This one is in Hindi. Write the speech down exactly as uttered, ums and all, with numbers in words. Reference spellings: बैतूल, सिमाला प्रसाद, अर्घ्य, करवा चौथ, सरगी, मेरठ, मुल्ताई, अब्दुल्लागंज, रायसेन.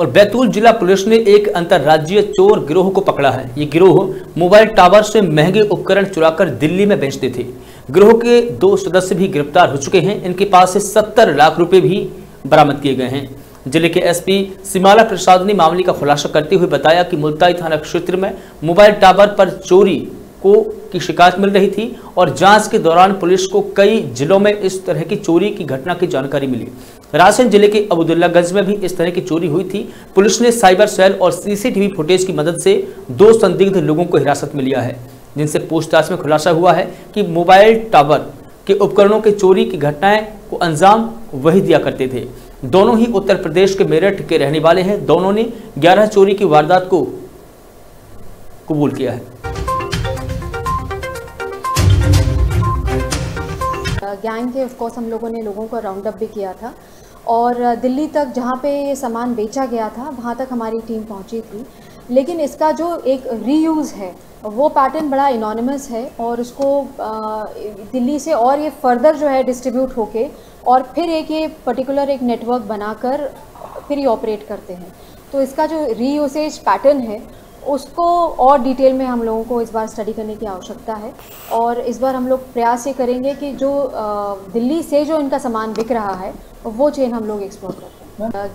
और बैतूल जिला पुलिस ने एक अंतर्राज्यीय चोर गिरोह को पकड़ा है। ये गिरोह मोबाइल टॉवर से महंगे उपकरण चुराकर दिल्ली में बेचते थे। गिरोह के दो सदस्य भी गिरफ्तार हो चुके हैं। इनके पास से सत्तर लाख रुपए भी बरामद किए गए हैं। जिले के एसपी सिमाला प्रसाद ने मामले का खुलासा करते हुए बताया कि मुल्ताई थाना क्षेत्र में मोबाइल टॉवर पर चोरी को की शिकायत मिल रही थी और जांच के दौरान पुलिस को कई जिलों में इस तरह की चोरी की घटना की जानकारी मिली। रायसेन जिले के अब्दुल्लागंज में भी इस तरह की चोरी हुई थी। पुलिस ने साइबर सेल और सीसीटीवी फुटेज की मदद से दो संदिग्ध लोगों को हिरासत में लिया है, जिनसे पूछताछ में खुलासा हुआ है कि मोबाइल टॉवर के उपकरणों के चोरी की घटनाएं को अंजाम वही दिया करते थे। दोनों ही उत्तर प्रदेश के मेरठ के रहने वाले हैं। दोनों ने ग्यारह चोरी की वारदात को कबूल किया है। गैंग के ऑफ कोर्स हम लोगों ने लोगों को राउंड अप भी किया था और दिल्ली तक जहाँ पे ये सामान बेचा गया था वहाँ तक हमारी टीम पहुँची थी। लेकिन इसका जो एक रीयूज़ है वो पैटर्न बड़ा एनोनिमस है और उसको दिल्ली से और ये फर्दर जो है डिस्ट्रीब्यूट होके और फिर एक ये पर्टिकुलर एक नेटवर्क बनाकर फिर ये ऑपरेट करते हैं। तो इसका जो रीयूसेज पैटर्न है उसको और डिटेल में हम लोगों को इस बार स्टडी करने की आवश्यकता है और इस बार हम लोग प्रयास ये करेंगे कि जो दिल्ली से जो इनका सामान बिक रहा है वो चेन हम लोग एक्सप्लोर करते हैं।